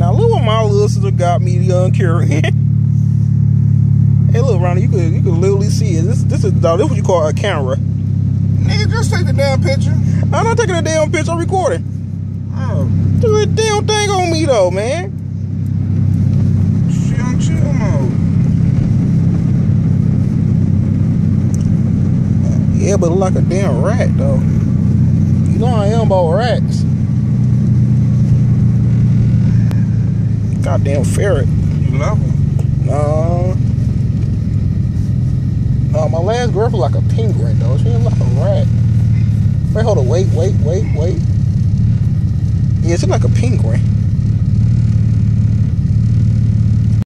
Now look what my little sister got me carrying. Hey, look, Ronnie, you could literally see it. This is what you call a camera. Nigga, just take the damn picture. I'm not taking a damn picture. I'm recording. Oh, do that damn thing on me though, man. She on chill mode. Yeah, but like a damn rat though. You know I am about rats. Goddamn ferret. You love him? No. No, my last girl was like a penguin though. She ain't like a rat. Wait, hold on. Wait. Yeah, she's like a penguin.